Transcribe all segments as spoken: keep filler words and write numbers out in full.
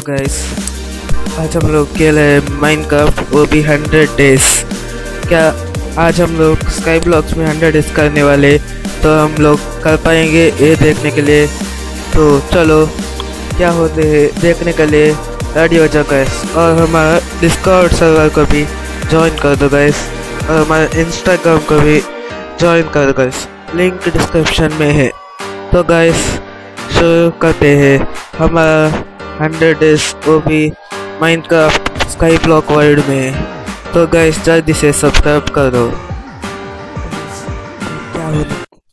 Hello guys, आज हम लोग खेले माइनक्राफ्ट वो भी हंड्रेड डेज। क्या आज हम लोग स्काई ब्लॉक्स में हंड्रेड डेज करने वाले, तो हम लोग कर पाएंगे ये देखने के लिए। तो चलो क्या होते हैं देखने के लिए रेडी हो जाओ गाइस, और हमारा डिस्कॉर्ड सर्वर को भी ज्वाइन कर दो गाइस, और हमारे इंस्टाग्राम को भी ज्वाइन कर दो गाइस, लिंक डिस्क्रिप्शन में है। तो गाइस शुरू करते हैं हमारा हंड्रेड डेज वो भी माइनक्राफ्ट स्काई ब्लॉक वर्ल्ड में। तो गाइस जल्दी से सब्सक्राइब कर दो। क्या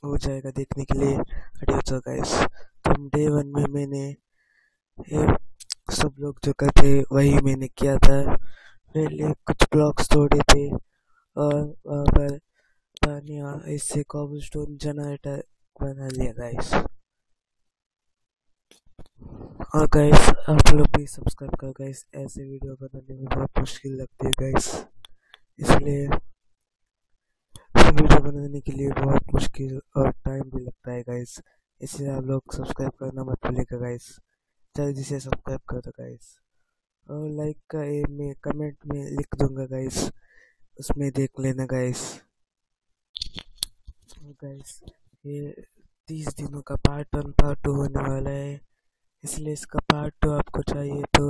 हो जाएगा देखने के लिए रेडी हो जाओ गाइस। तुम डे वन में मैंने सब लोग जो करते वही मैंने किया था। पहले कुछ ब्लॉक्स तोड़े थे और वहाँ पर पानी और इससे कॉबलस्टोन जनरेटर बना लिया गाइस। और गाइस आप लोग भी सब्सक्राइब करो गाइस, ऐसे वीडियो बनाने में बहुत मुश्किल लगती है गाइस, इसलिए वीडियो बनाने के लिए बहुत मुश्किल और टाइम भी लगता है गाइस, इसलिए आप लोग सब्सक्राइब करना मत भूलिएगा गाइस। जल्दी से सब्सक्राइब कर दो गाइस, और लाइक का ये मैं कमेंट में लिख दूंगा गाइस, उसमें देख लेना गाइस। गाइस ये तीस दिनों का पार्ट वन पार्ट टू होने वाला है, इसलिए इसका पार्ट टू आपको चाहिए तो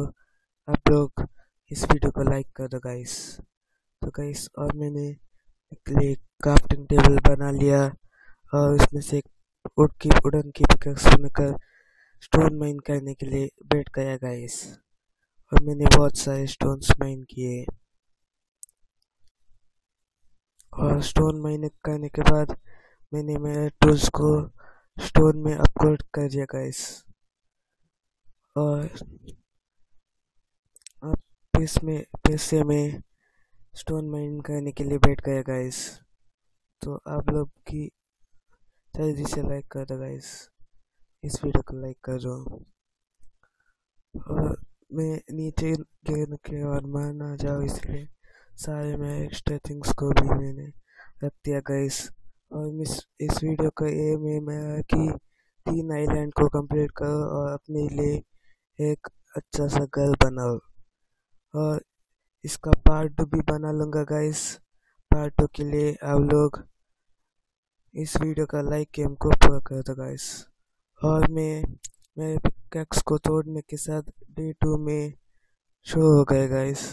आप लोग इस वीडियो को लाइक कर दो गाइस। तो गाइस और मैंने एक क्राफ्टिंग टेबल बना लिया, और इसमें से एक उड की उड़न की पिकैक्स बनाकर स्टोन माइन करने के लिए बैठ गया गाइस, और मैंने बहुत सारे स्टोन्स माइन किए। और स्टोन माइन करने के बाद मैंने मेरे टूल्स को स्टोन में अपग्रेड कर दिया गाइस। और अब इसमें फिर से मैं स्टोन माइन करने के लिए बैठ गया गाइस। तो आप लोग की जल्दी से लाइक कर दो गाइस, इस वीडियो को लाइक कर दो। और मैं नीचे गिरने के और मार ना जाओ इसलिए सारे मेरे एक्स्ट्रा थिंग्स को भी मैंने रख दिया गाइस। और इस इस वीडियो का एम है मेरा कि तीन आइलैंड को कंप्लीट करो और अपने लिए एक अच्छा सा घर बनाओ, और इसका पार्ट टू भी बना लूँगा गाइस। पार्ट टू के लिए आप लोग इस वीडियो का लाइक गेम को पूरा कर दो गाइस। और मैं मेरे पिकैक्स को तोड़ने के साथ डे टू में शुरू हो गए गाइस।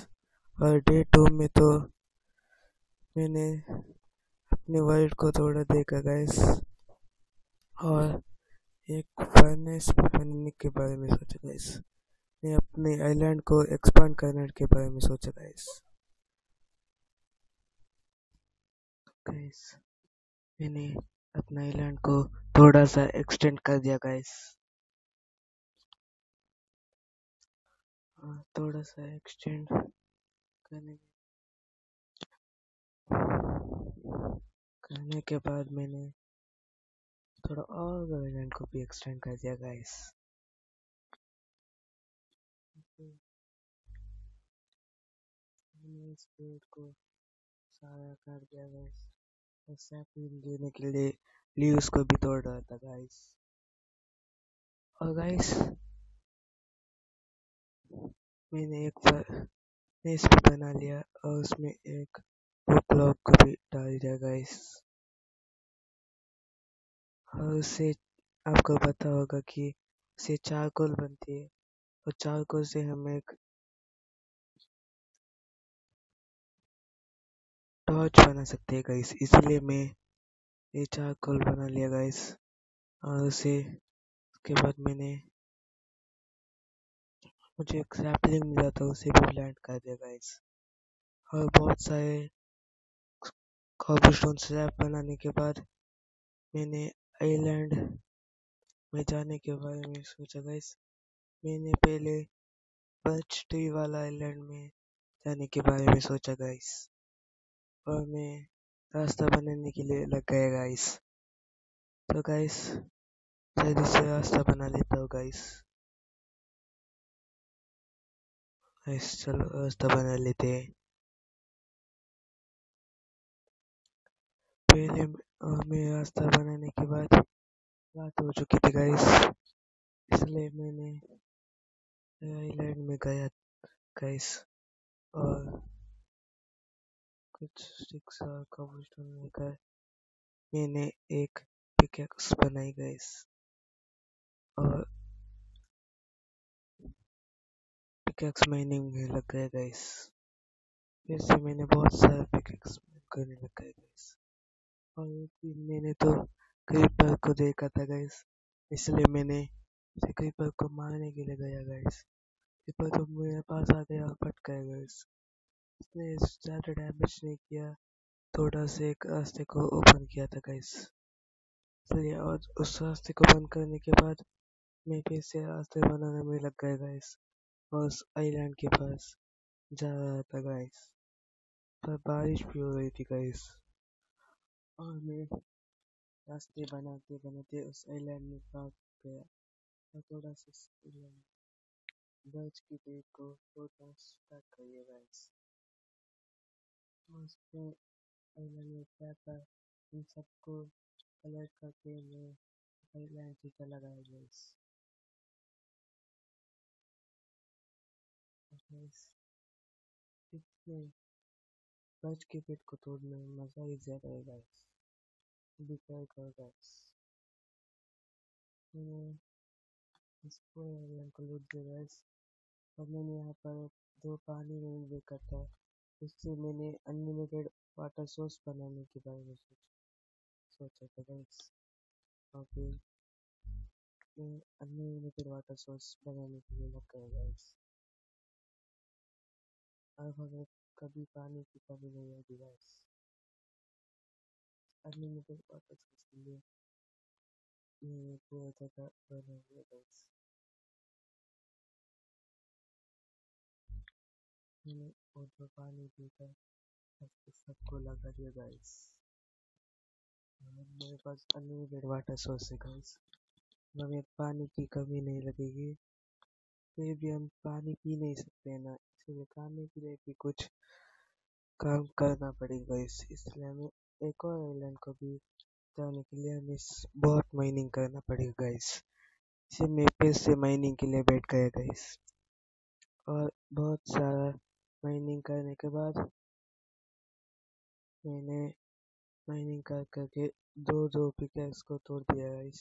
और डे टू में तो मैंने अपने वर्ल्ड को थोड़ा देखा गाइस, और एक फर्नेस बनाने के बारे में सोचा गाइस। मैं अपने आइलैंड को एक्सपांड करने के बारे में सोचा गाइस। गाइस मैंने अपना आइलैंड को थोड़ा सा एक्सटेंड कर दिया गाइस, थोड़ा सा एक्सटेंड करने करने के बाद मैंने थोड़ा और आइलैंड को भी एक्सटेंड कर दिया गाइस। इस पेड़ को सारा कर दिया गाइस, और सैपलिंग देने के लिए लीव्स को भी तोड़ रहा था गाइस। और गाइस मैंने एक नेस भी बना लिया, और उसमें एक ब्लॉक को भी डाल दिया गाइस। और उससे आपको पता होगा कि उससे चारकोल बनती है, और चारकोल से हम एक टॉर्च बना सकते हैं गाइस, इसलिए मैं ये चारकोल बना लिया गाइस। और उसे उसके बाद मैंने मुझे एक सैपलिंग मिला था, उसे भी प्लांट कर दिया गाइस। और बहुत सारे कॉबलस्टोन स्लैब बनाने के बाद मैंने आइलैंड में जाने के बारे में सोचा गाइस। मैंने पहले बर्च ट्री वाला आइलैंड में जाने के बारे में सोचा गाइस, और मैं रास्ता बनाने के लिए लग गया गाइस। तो गाइस जल्दी से रास्ता बना लेता हूँ गाइस। गाइस चलो रास्ता बना लेते हैं। पहले मैं रास्ता बनाने के बाद रात हो चुकी थी गाइस, इसलिए मैंने आइलैंड में गया गाइस और कुछ स्टिक्स और कॉबलस्टोन लेकर मैंने एक पिकैक्स बनाई गाइस। और पिकैक्स माइनिंग में लग गया गाइस। फिर से मैंने बहुत सारे पिकैक्स करने लग गए गाइस। और मैंने तो क्रीपर को देखा था गाइस, इसलिए मैंने क्रीपर को मारने के लिए गया गाइस। क्रीपर तो मेरे पास आ गया और फट गया गाइस। इसने ज़्यादा डैमेज नहीं किया, थोड़ा से एक रास्ते को ओपन किया था गाइस इसलिए। और उस रास्ते को बंद करने के बाद मैं फिर से रास्ते बनाने में लग गया गाइस और उस आइलैंड के पास जा रहा था गाइस। पर बारिश भी हो रही थी गाइस और मैं रास्ते बनाते बनाते उस आइलैंड में पहुंच गया। थोड़ा सा बर्च की पेड़ को थोड़ा स्टैक करिए गाइस। उसको आइलैंड में जाकर इन सबको कलर करके मैं आइलैंड की चला गया गाइस। इसमें बर्च की पेड़ को तोड़ने में मज़ा ही ज़्यादा है गाइस। भी ट्राई करो गाइस। इसको आइलैंड को लूट दिया गाइस। और मैंने यहाँ पर दो पानी में देखा था, उससे मैंने अनलिमिटेड वाटर सोर्स बनाने के बारे में सोचा था गाइस। और फिर मैं अनलिमिटेड वाटर सोर्स बनाने के लिए लग गया गाइस। अब हमें कभी पानी की कमी नहीं होगी गाइस। अनलिमिटेड वाटर सोर्स के लिए ये पूरा जगह बना हुआ गाइस। मैंने उधर पानी पीकर सबको लगा दिया गाइस। मेरे पास अनलिमिटेड वाटर सोर्स है गाइस, हमें पानी की कमी नहीं लगेगी। फिर भी हम पानी पी नहीं सकते हैं ना, इसलिए खाने के लिए भी कुछ काम करना पड़ेगा गाइस। इसलिए हमें एक और आइलैंड को भी जाने के लिए हमें बहुत माइनिंग करना पड़ेगा गाइस। इसे मैं फिर से माइनिंग के लिए बैठ गया गाइस। और बहुत सारा माइनिंग करने के बाद मैंने माइनिंग कर करके दो दो पिकैक्स को तोड़ दिया गाइस।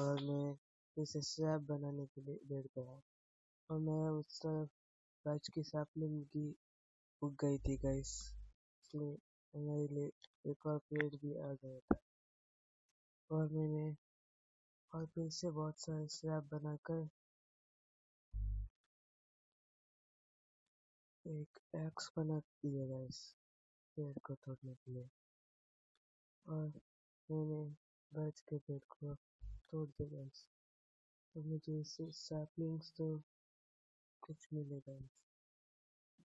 और मैं इसे सांप बनाने के लिए बैठ गया। और मैं उस तरफ बच की सैपलिंग की उग गई थी गाइस, इसलिए हमारे लिए एक और पेड़ भी आ गया था। और मैंने और फिर से बहुत सारे स्लैब बनाकर एक एक्स बना दिया गाइस पेड़ को तोड़ने के लिए। और मैंने बर्च के पेड़ को तोड़ दिया गाइस। तो मुझे इससे सैपलिंग्स तो कुछ मिले गाइस,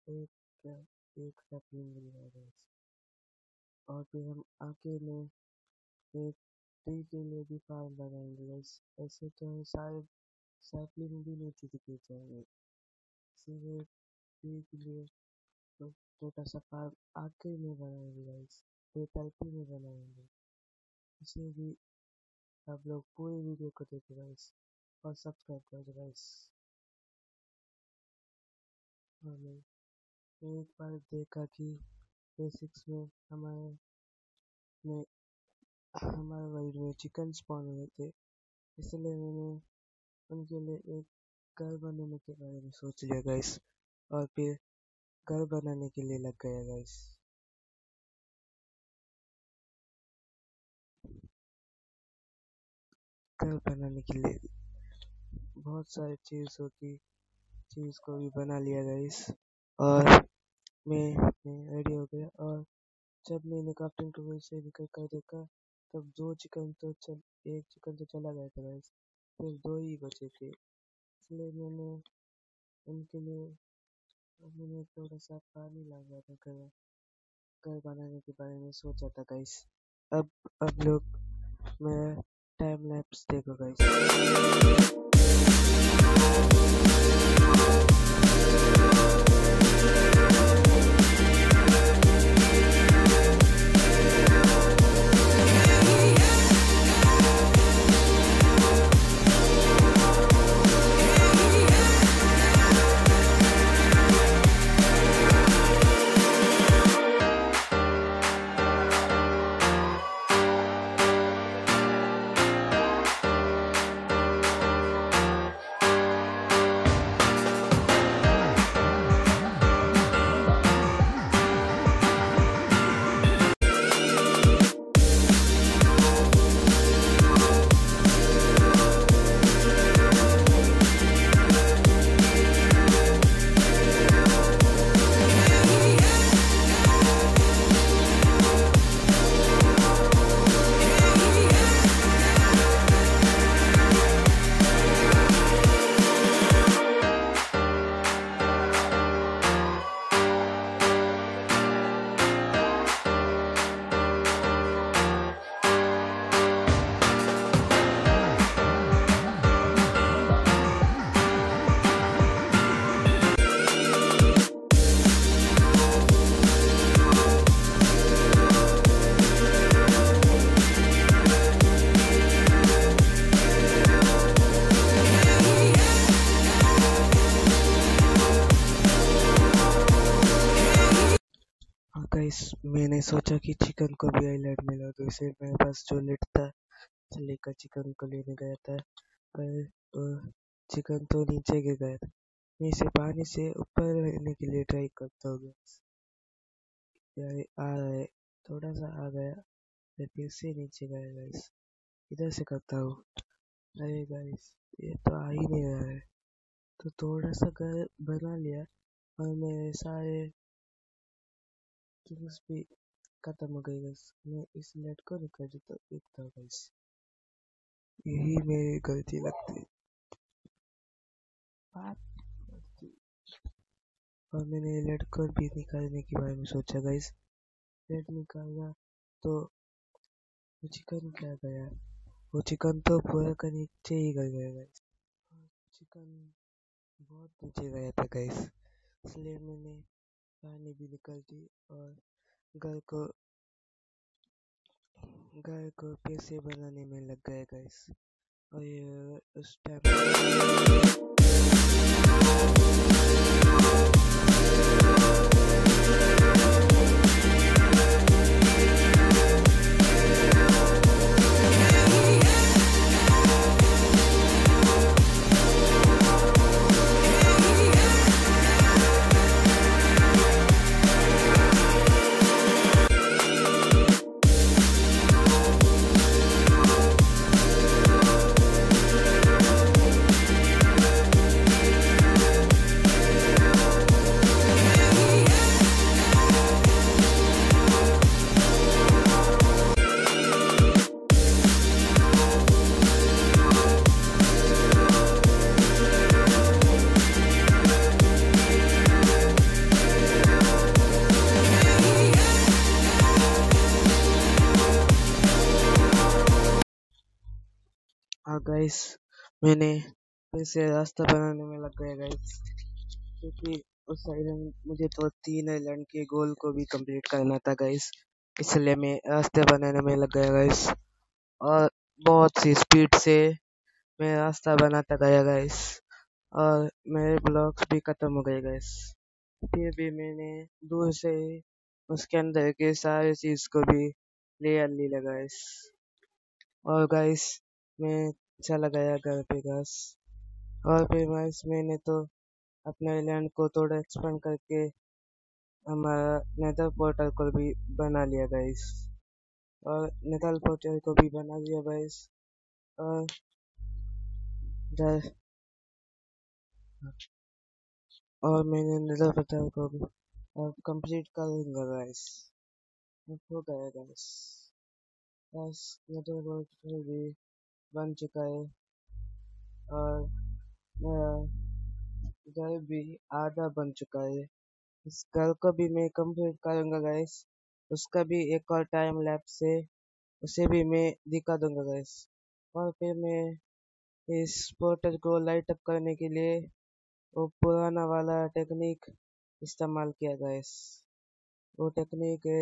एक एक सैपलिंग मिला गाइस। और फिर हम आगे में एक ट्री के लिए भी फार्म बनाएंगे गाइस। ऐसे तो हम सारे सैपलिंग भी नहीं दिखे जाएंगे, इसीलिए ट्री के लिए छोटा सा फार्म आगे में बनाएंगे गाइस, बेतालपी में बनाएंगे। इसे भी आप लोग पूरी वीडियो को देखो गाइस और सब्सक्राइब करो गाइस। हमें एक बार देखा कि बेसिक्स में हमारे में हमारे वर्ल्ड में चिकन स्पॉन हुए थे, इसलिए मैंने उनके लिए एक घर बनाने के बारे में सोच लिया गाइस। और फिर घर बनाने के लिए लग गया गाइस। घर बनाने के लिए बहुत सारी चीज़ों की चीज़ को भी बना लिया गाइस। और मैं मैं रेडी हो गया। और जब मैंने क्राफ्टिंग टेबल से निकल कर देखा तब दो चिकन तो चल एक चिकन तो चला गया था गाइस, फिर दो ही बचे थे। इसलिए मैंने उनके लिए मैंने थोड़ा सा पानी ला गया था। घर घर बनाने के बारे में सोचा था गाइस। अब अब लोग मेरा टाइम लैप्स देखो गाइस। मैंने सोचा कि चिकन को भी आइलैंड मिला तो इसलिए मेरे पास जो लिट था लेकर चिकन को लेने गया था, पर तो चिकन तो नीचे गिर गया था। मैं इसे पानी से ऊपर लेने के लिए ट्राई करता हूँ। यार आ गए, थोड़ा सा आ गया, फिर फिर से नीचे गया। गाइस इधर से करता हूँ। अरे गाइस ये तो आ ही नहीं रहा है, तो थोड़ा सा घर बना लिया और मेरे सारे किंग्स भी खत्म हो गई। गाइस मैं इस नेट को निकाल देता हूँ। गाइस यही मेरी गलती लगती है। और मैंने लेड को भी निकालने के बारे में सोचा। गाइस लेड निकाला तो वो चिकन क्या गया, वो चिकन तो पूरा का नीचे ही गया गया। गाइस चिकन बहुत नीचे गया था। गाइस इसलिए मैंने पानी भी निकाल दी और घर को घर को पैसे बनाने में लग गया। गाइस और ये उस टाइम गाइस मैंने फिर से रास्ता बनाने में लग गया। गाइस क्योंकि उस आइलैंड मुझे तो तीन आइलैंड के गोल को भी कंप्लीट करना था। गाइस इसलिए मैं रास्ते बनाने में लग गया। गाइस और बहुत सी स्पीड से मैं रास्ता बनाता गया। गाइस और मेरे ब्लॉक्स भी खत्म हो गए। गाइस फिर भी मैंने दूर से उसके अंदर के सारे चीज़ को भी ले लिया। गाइस और गाइस मैं अच्छा लगाया घर पे घास। और फिर गाइस मैंने तो अपने आइलैंड को थोड़ा एक्सपेंड करके हमारा नेदर पोर्टल को भी बना लिया। गाइस और नेदर पोर्टल को भी बना लिया। गाइस और इधर और मैंने नेदर पोर्टल को भी अब कंप्लीट कर लूँगा। गाइस हो गया। गाइस गाइस नेदर पोर्टल भी बन चुका है और घर भी आधा बन चुका है। इस घर को भी मैं कंप्लीट करूँगा। गाइस उसका भी एक और टाइम लैप्स है, उसे भी मैं दिखा दूँगा। गाइस और फिर मैं इस पोर्टल को लाइट अप करने के लिए वो पुराना वाला टेक्निक इस्तेमाल किया। गाइस वो टेक्निक है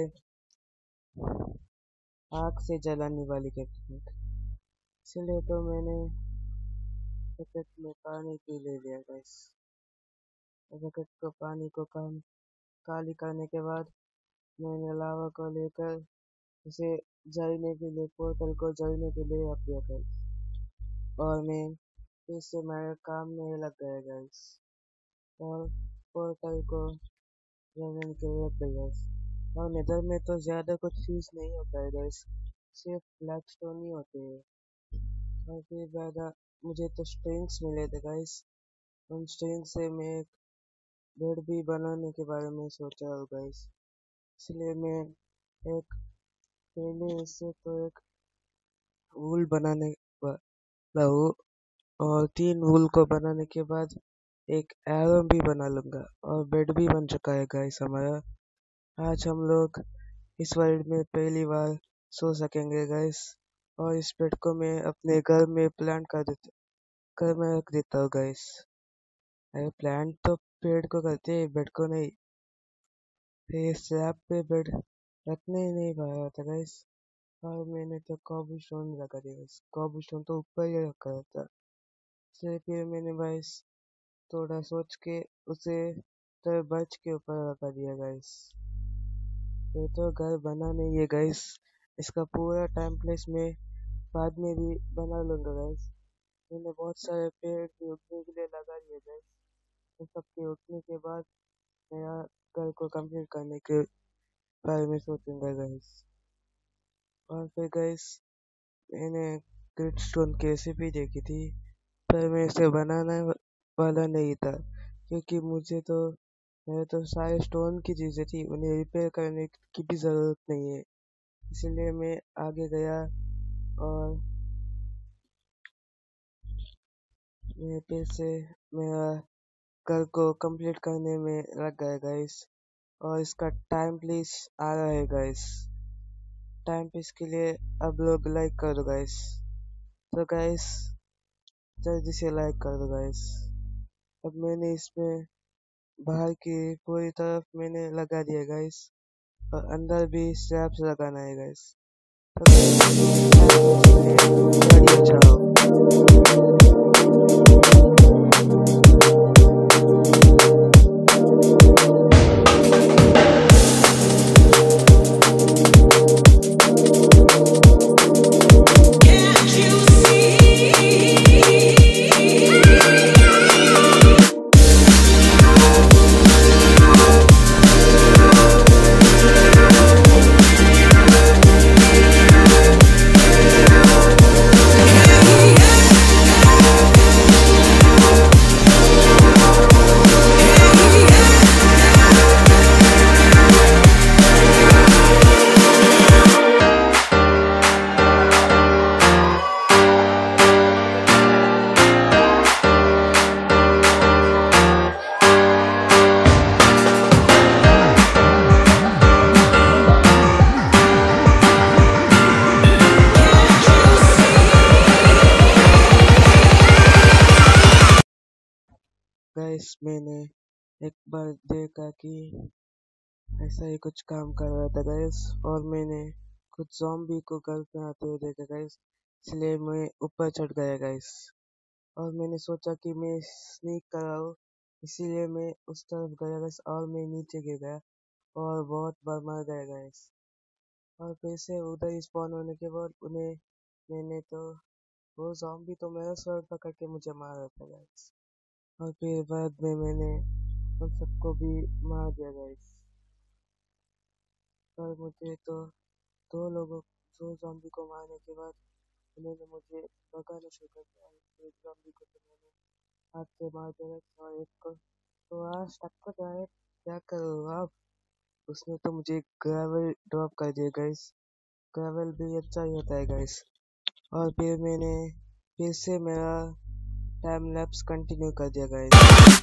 आग से जलाने वाली टेक्निक, इसलिए तो मैंने बकेट में पानी भी ले लिया। गाइस बकेट को पानी को कम खाली करने के बाद मैंने लावा को लेकर उसे जलने के लिए पोर्टल को जलने के लिए रख दिया। गाइस और मैं फिर से मेरा काम में लग गया। गाइस और पोर्टल को जलने के लिए रख दिया। गाइस और नेदर में तो ज़्यादा कुछ यूज़ नहीं होता है। गाइस सिर्फ ब्लैक स्टोन ही होते हैं। और फिर ज़्यादा मुझे तो स्ट्रिंग्स मिले थे। गाइस उन स्ट्रिंग्स से मैं एक बेड भी बनाने के बारे में सोचा हूँ। गाइस इसलिए मैं एक पहले इससे तो एक वूल बनाने वाला हूँ और तीन वूल को बनाने के बाद एक एरो भी बना लूँगा और बेड भी बन चुका है। गाइस हमारा आज हम लोग इस वर्ल्ड में पहली बार सो सकेंगे। गाइस और इस बेड को मैं अपने घर में प्लांट कर देता घर में रख देता हूँ। गाइस अरे प्लांट तो पेड़ को करते हैं, बेड को नहीं। फिर स्लैब पे बेड रखने ही नहीं पा रहा था। गाइस और मैंने तो कॉबलस्टोन लगा दिया। गाइस कॉबलस्टोन तो ऊपर ही रखा था, इसलिए फिर मैंने गाइस थोड़ा सोच के उसे तो बर्च के ऊपर लगा दिया। गाइस ये तो घर बना नहीं है गाइस, इसका पूरा टाइम प्लेस में बाद में भी बना लूँगा गाइस। मैंने बहुत सारे पेड़ भी उगने के लिए लगा लिए गाइस। इन सब के उगने के बाद मेरा घर को कंप्लीट करने के बारे में सोचूंगा गाइस। और फिर गाइस मैंने ग्रिड स्टोन की रेसिपी देखी थी, पर मैं इसे बनाने वाला नहीं था क्योंकि मुझे तो मेरे तो सारे स्टोन की चीज़ें थी, उन्हें रिपेयर करने की भी ज़रूरत नहीं है। इसलिए मैं आगे गया और मेरे पेड़ से मेरा घर को कंप्लीट करने में लग गया गाइस। और इसका टाइम प्लीज आ रहा है गाइस। टाइम प्लीज के लिए अब लोग लाइक कर दो गाइस। तो गाइस जल्दी से लाइक कर दो गाइस। अब मैंने इसमें बाहर की पूरी तरफ मैंने लगा दिया गाइस, और अंदर भी स्लैब से लगाना है गाइस। गाइस मैंने एक बार देखा कि ऐसा ही कुछ काम कर रहा था गाइस, और मैंने कुछ ज़ॉम्बी को घर पे आते हुए देखा गाइस, इसलिए मैं ऊपर चढ़ गया गाइस। और मैंने सोचा कि मैं स्नीक कराऊँ, इसीलिए मैं उस तरफ गया गाइस, और मैं नीचे गिर गया और बहुत बार मर गया गाइस। और फिर से उधर ही स्पॉन होने के बाद उन्हें मैंने तो वो ज़ॉम्बी तो मेरा सर पकड़ के मुझे मारा था गाइस, और फिर बाद में मैंने उन सबको भी मार दिया गाइस। पर मुझे तो दो लोगों दो ज़ॉम्बी को मारने के बाद उन्होंने मुझे भगाना शुरू कर दिया। एक ज़ॉम्बी को तो मैंने हाथ से मार दिया, और एक को तो आज टक्कर जाए क्या करो आप, उसने तो मुझे ग्रेवल ड्रॉप कर दिया गाइस। ग्रेवल भी अच्छा ही होता है गाइस। और फिर मैंने फिर से मेरा टाइम लैप्स कंटिन्यू कर दिया गाइस।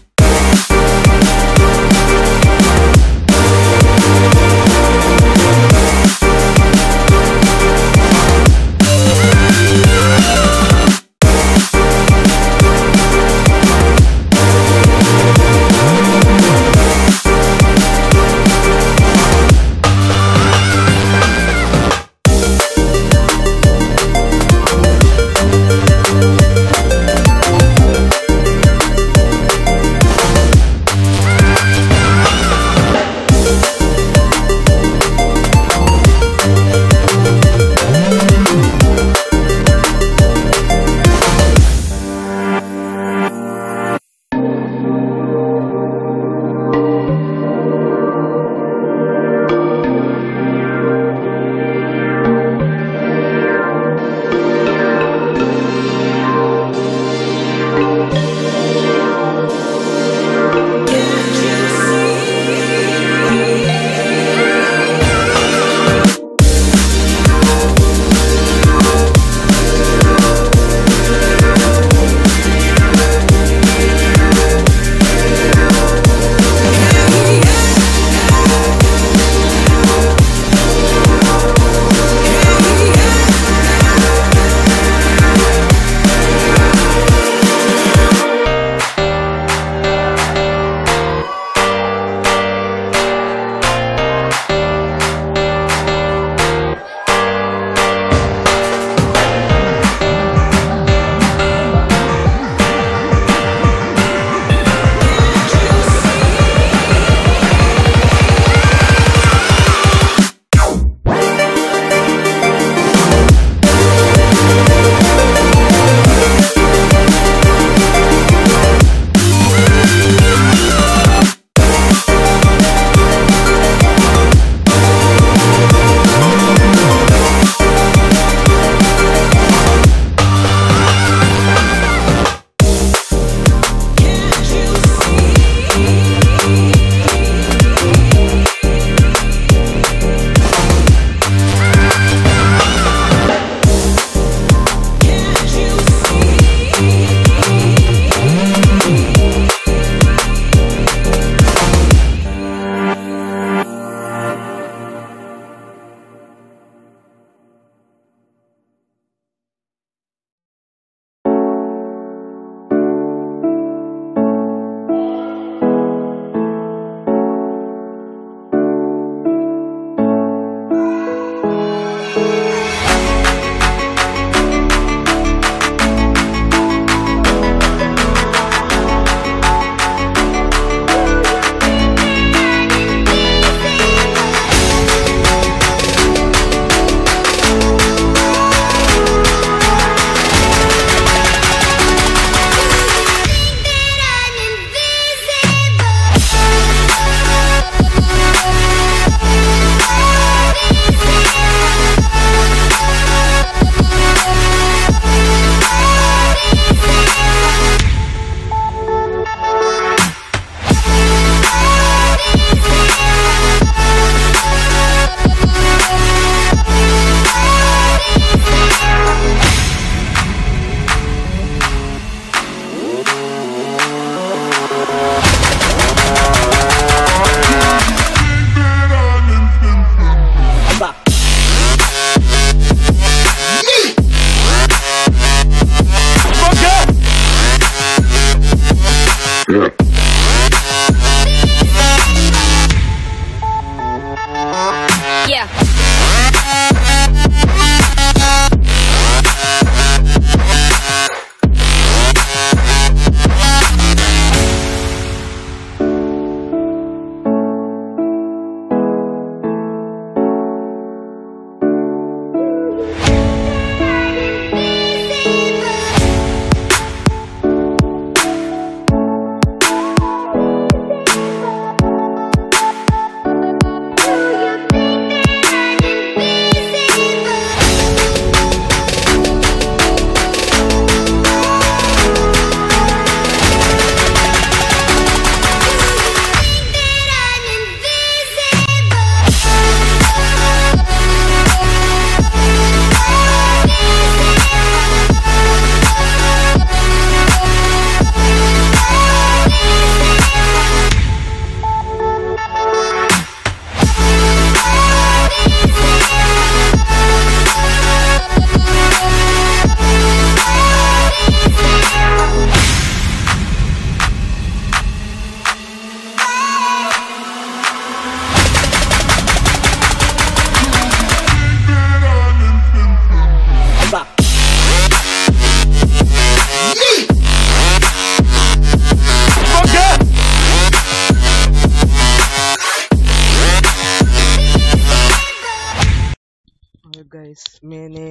गाइस मैंने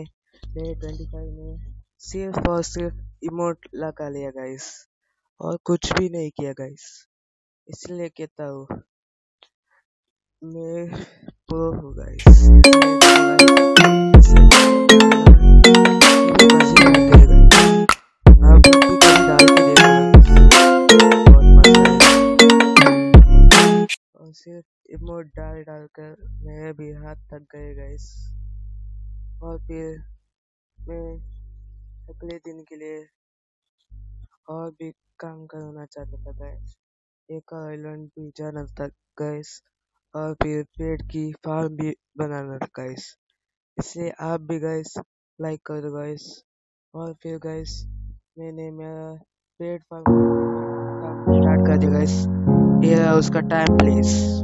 मेरे पच्चीस में सिर्फ और सिर्फ इमोट लगा लिया गाइस और कुछ भी नहीं किया गाइस, इसलिए कहता हूँ मैं प्रो हूँ गाइस। और सिर्फ इमोट डाल डाल कर मेरे भी हाथ थक गए गाइस और फिर मैं अगले दिन के लिए और भी काम करना चाहता था गाइस, एक आइलैंड भी जाना था गाइस और फिर पेड़ की फार्म भी बनाना था गाइस, इसलिए आप भी गाइस लाइक कर दो गाइस। और फिर गाइस मैंने मेरा पेड़ फार्म स्टार्ट कर दिया गाइस, ये रहा उसका टाइम प्लीज।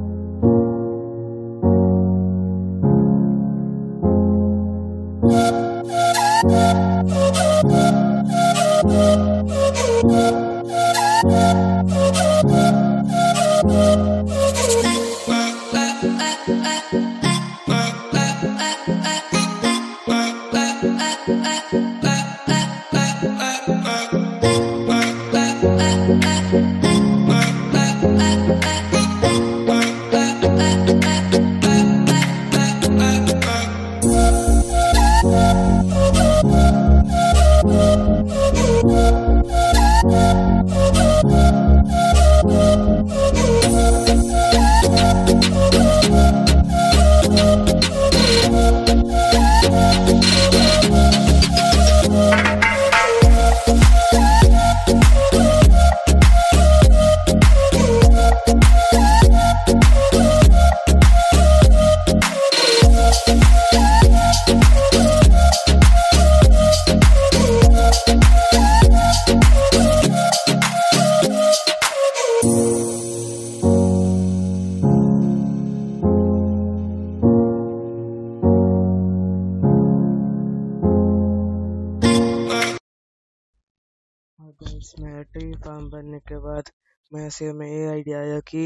मेरा ट्री फार्म बनने के बाद मैं से में ये आइडिया आया कि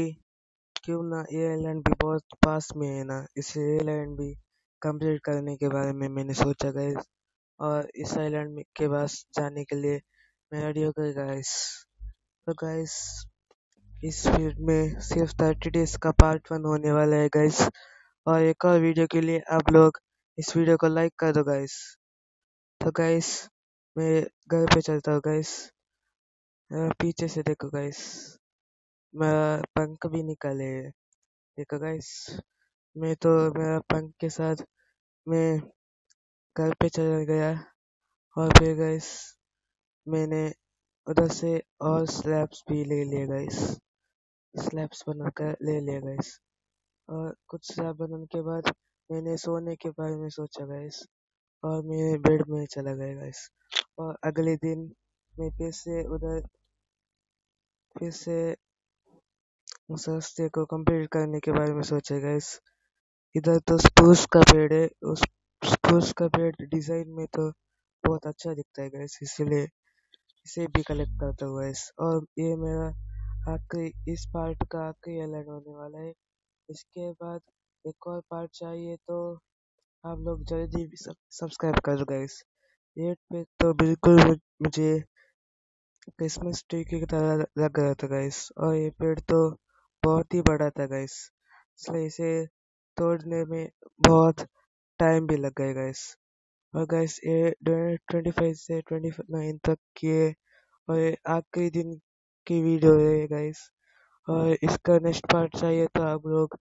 क्यों ना ये आइलैंड भी बहुत पास में है ना, इसे आइलैंड भी कंप्लीट करने के बारे में मैंने सोचा गाइस। और इस आइलैंड के पास जाने के लिए मैं रेडियो कर गाइस। तो गाइस इस फील्ड में सिर्फ थर्टी डेज का पार्ट वन होने वाला है गाइस, और एक और वीडियो के लिए आप लोग इस वीडियो को लाइक कर दो गाइस। तो गाइस मैं घर पे चलता हूँ गाइस, पीछे से देखो गाइस मेरा पंख भी निकाले है, देखो गाइस मैं तो मेरा पंख के साथ मैं घर पे चला गया। और फिर गाइस मैंने उधर से और स्लैब्स भी ले लिए गाइस, स्लैब्स बनाकर ले लिया गाइस। और कुछ स्लैब बनाने के बाद मैंने सोने के बारे में सोचा गाइस और मैं बेड में चला गया गाइस। और अगले दिन मैं फिर से उधर फिर से उस रास्ते को कंप्लीट करने के बारे में सोचा गाइस। इधर तो स्पूस का पेड़ है, उस स्पूस का पेड़ डिजाइन में तो बहुत अच्छा दिखता है गाइस, इसलिए इसे भी कलेक्ट करता हुआ गाइस। और ये मेरा आखिरी इस पार्ट का आखिरी आइलैंड होने वाला है, इसके बाद एक और पार्ट चाहिए तो आप लोग जल्दी सब्सक्राइब कर दो गाइस। रेट पे तो बिल्कुल मुझे क्रिसमस ट्री की तरह लग रहा था गाइस, और ये पेड़ तो बहुत ही बड़ा था गाइस, इसलिए इसे तोड़ने में बहुत टाइम भी लग गया गाइस। और गाइस ये ट्वेंटी फाइव से ट्वेंटी नाइन तक की है और ये आखिरी दिन की वीडियो है गाइस, और इसका नेक्स्ट पार्ट चाहिए तो आप लोग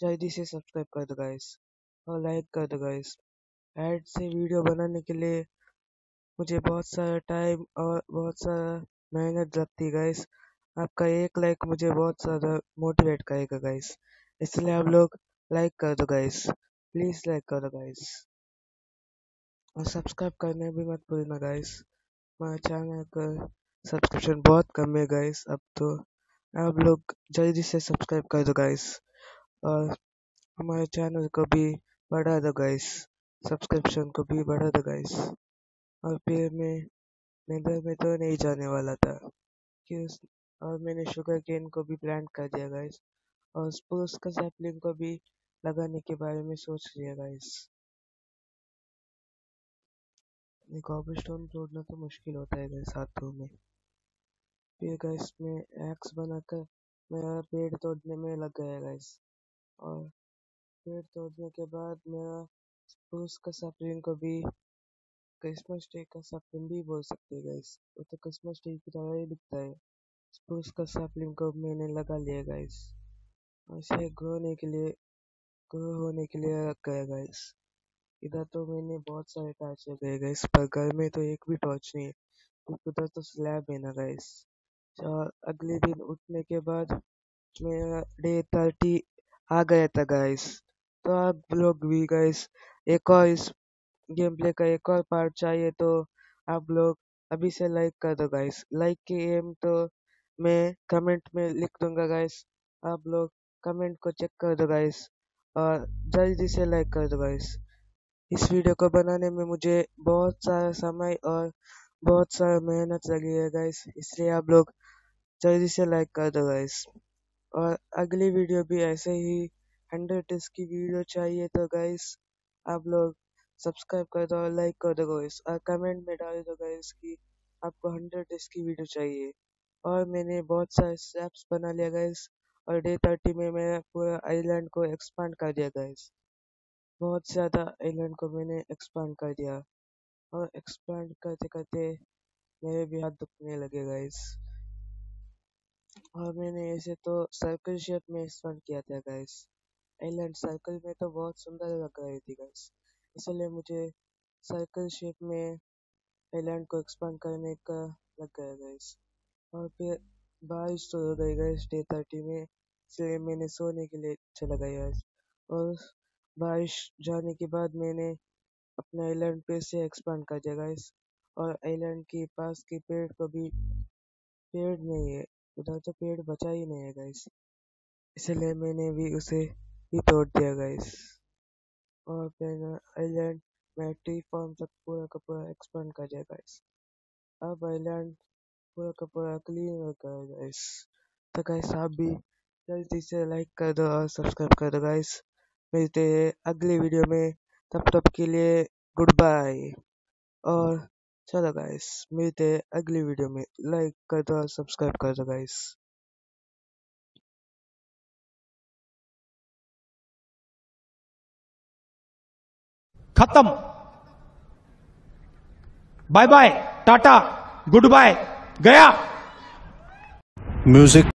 जल्दी से सब्सक्राइब कर दो गाइस और लाइक कर दो गाइस। ऐड से वीडियो बनाने के लिए मुझे बहुत सारा टाइम और बहुत सारा मेहनत लगती है गाइस, आपका एक लाइक मुझे बहुत सारा मोटिवेट करेगा गाइस, इसलिए आप लोग लाइक कर दो गाइस, प्लीज़ लाइक कर दो गाइस। और सब्सक्राइब करना भी मत भूलना गाइस, मेरा चैनल का सब्सक्रिप्शन बहुत कम है गाइस अब, तो आप लोग जल्दी से सब्सक्राइब कर दो गाइस और हमारे चैनल को भी बढ़ा दो गाइस, सब्सक्रिप्शन को भी बढ़ा दो गाइस। और फिर मैं नेदर में तो नहीं जाने वाला था कि और मैंने शुगर केन को भी प्लांट कर दिया गाइस, और स्प्रूस का सैपलिंग को भी लगाने के बारे में सोच लिया गाइस। कॉपर स्टोन तोड़ना तो मुश्किल होता है गाइस हाथों में। फिर गाइस मैं एक्स बनाकर मेरा पेड़ तोड़ने में लग गया गाइस, और पेड़ तोड़ने के बाद मेरा स्प्रूस का सैपलिंग को भी क्रिसमस ट्री का सैपलिंग भी बोल सकते हैं गाइस, वो तो क्रिसमस ट्री की तरह ही दिखता है। स्प्रूस का सैपलिंग को मैंने लगा लिया गाइस, इसे ग्रोने के लिए ग्रो होने के लिए रख गया गाइस। इधर तो मैंने बहुत सारे टॉर्च लगाए गाइस, पर घर में तो एक भी टॉर्च नहीं है क्योंकि उधर तो स्लैब है ना गाइस। और अगले दिन उठने के बाद मेरा डे थर्टी आ गया था गाइस। तो आप लोग भी गाइस एक और इस गेम प्ले का एक और पार्ट चाहिए तो आप लोग अभी से लाइक कर दो गाइस। लाइक की एम तो मैं कमेंट में लिख दूंगा गाइस, आप लोग कमेंट को चेक कर दो गाइस और जल्दी से लाइक कर दो गाइस। इस वीडियो को बनाने में मुझे बहुत सारा समय और बहुत सारा मेहनत लगी है गाइस, इसलिए आप लोग जल्दी से लाइक कर दो गाइस। और अगली वीडियो भी ऐसे ही हंड्रेड इसकी वीडियो चाहिए तो गाइस आप लोग सब्सक्राइब कर दो और लाइक कर दो गाइस, और कमेंट में डाल दो गाइस कि आपको हंड्रेड डेज की वीडियो चाहिए। और मैंने बहुत सारे स्लैब्स बना लिया गाइस, और डे थर्टी में मैं पूरा आइलैंड को एक्सपांड कर दिया गाइस। बहुत ज़्यादा आइलैंड को मैंने एक्सपांड कर दिया, और एक्सपांड करते करते मेरे भी हाथ दुखने लगे गाइस। और मैंने इसे तो सर्कल शेप में एक्सपांड किया था गाइस, आइलैंड सर्कल में तो बहुत सुंदर लग रही थी गाइस, इसलिए मुझे सर्कल शेप में आइलैंड को एक्सपांड करने का लग गया गाइस। और फिर बारिश तो हो गई गाइस डे थर्टी में, इसलिए मैंने सोने के लिए चला गया। और बारिश जाने के बाद मैंने अपना आइलैंड पे से एक्सपांड कर दिया गाइस, और आइलैंड के पास के पेड़ को भी, पेड़ नहीं है उधर तो, पेड़ बचा ही नहीं है गाइस, इसलिए मैंने भी उसे भी तोड़ दिया गाइस। और फिर आइलैंड मैं ट्री फॉर्म तक पूरा का पूरा एक्सपांड कर दिया गाइस। अब आइलैंड पूरा का पूरा क्लीन हो गया गाइस। तो गाइस आप भी जल्दी से लाइक कर दो और सब्सक्राइब कर दो गाइस। मिलते हैं अगली वीडियो में, तब तक के लिए गुड बाय। और चलो गाइस मिलते हैं अगली वीडियो में, लाइक कर दो और सब्सक्राइब कर दो गाइस। खत्म, bye bye, tata, good bye, गया म्यूजिक।